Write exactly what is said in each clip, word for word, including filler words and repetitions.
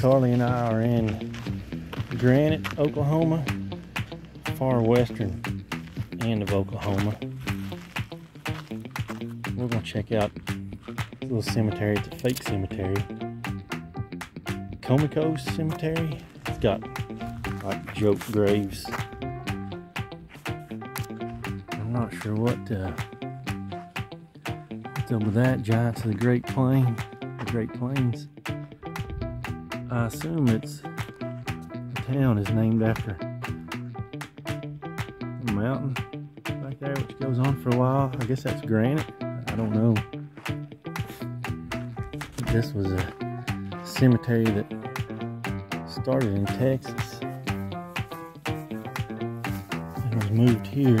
Charlie and I are in Granite, Oklahoma, far western end of Oklahoma. We're going to check out a little cemetery. It's a fake cemetery. Comecos Cemetery. It's got like joke graves. I'm not sure what uh, what's up with that. Giants of the Great Plains. The Great Plains. I assume it's the town is named after a mountain right there, which goes on for a while. I guess that's granite. I don't know. This was a cemetery that started in Texas and was moved here.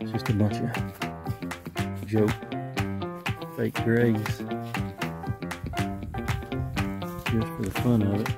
It's just a bunch of joke, fake graves, just for the fun of it.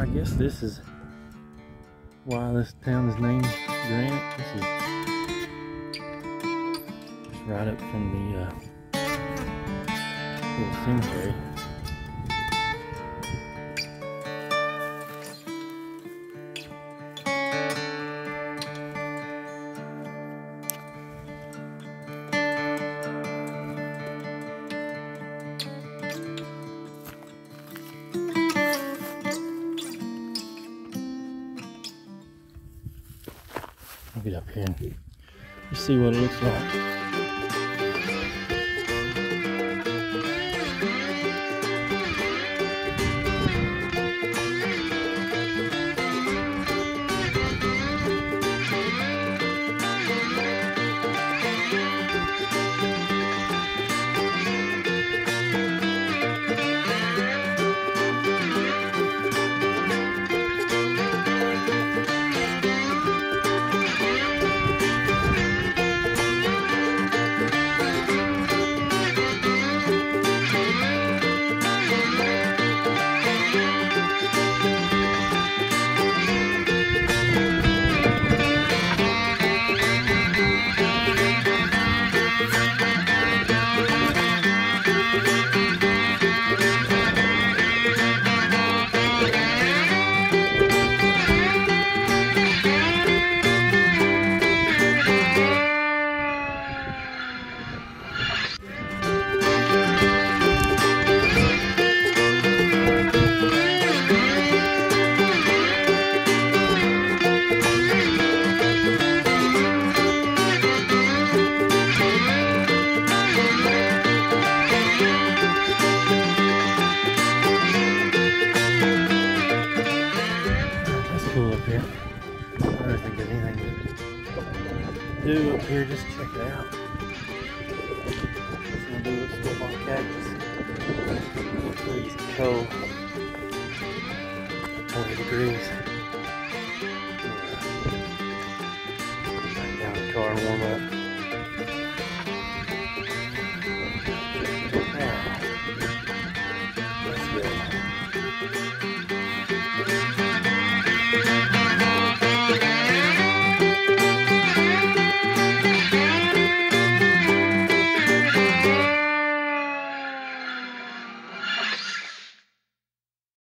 I guess this is why this town is named Granite. This is just right up from the uh, little cemetery. I'll get up here and see what it looks like. Do up here, just check it out. Just gonna do a little stuff on cactus. Please, cold, twenty degrees.